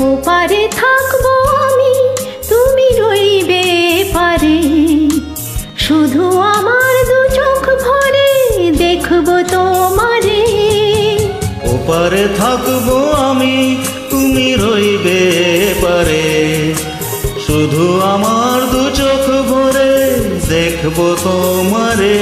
ओपारे थाकबो आमी तुमी रइबे पारे, शुधु आमार दो चोख भरे देखबो तोमारे। ओपारे थाकबो आमी तुमी रइबे पारे, शुधु आमार दो चोख भरे देखबो तोमारे।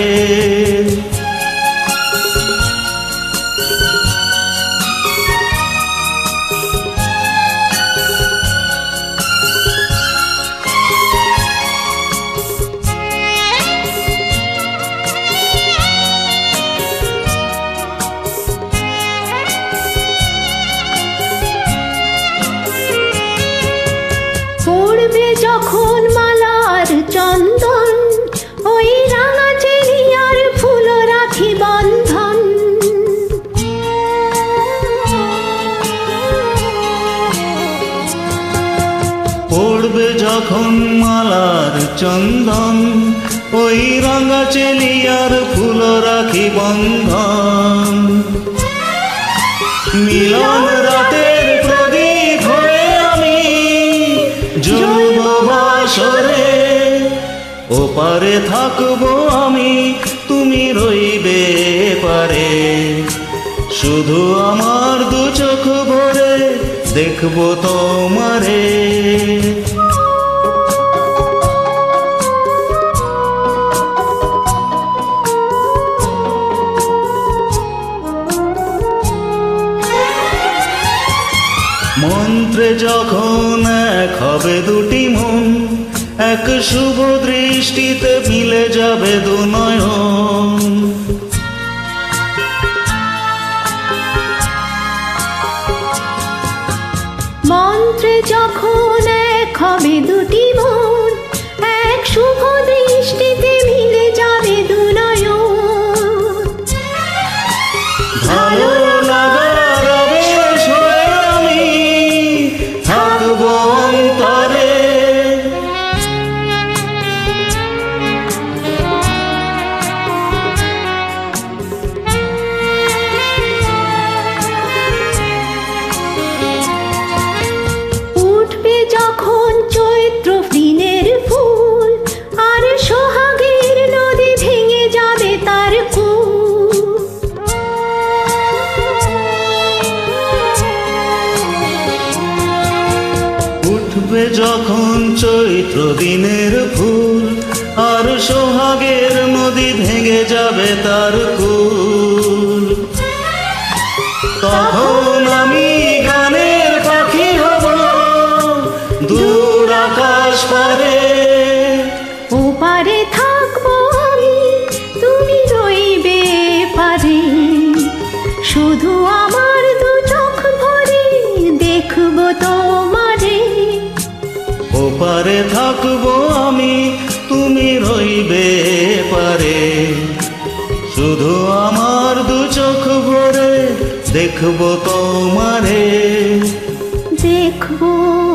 जखन मालार चंदन ओई राना चेरियार फुलो राखी बंधन, पड़बे जखन मालार चंदन ओई राना चेलियार फुलो राखी बंधन। मिलन रातेर प्रदीप होए आमी ओपारे थाकबो आमी तुमी रइबे पारे, शुधु आमार दो चोख भरे देखबो तोमारे। মন্ত্রে যখন এক হবে দুটি মন, এক শুভ দৃষ্টিতে মিলে যাবে দু নয়ন। মন্ত্রে যখন এক হবে দুটি মন, এক শুভ দৃষ্টিতে মিলে যাবে দু নয়ন। ভালো লাগার আবেশ হয়ে আমি থাকবো অন্তরে, যখন চৈত্র দিনের ফুল আর সোহাগের নদী ভেঙে যাবে তার কূল। তখন আমি গানের পাখি হব দূর আকাশ পারে। ওপারে থাকবো আমি তুমি রইবে পারে, শুধু আমার দু চোখ ভরে দেখবো তোমারে। ওপারে থাকবো আমি তুমি রইবে পারে, শুধু আমার দু চোখ ভরে দেখবো তোমারে, দেখবো।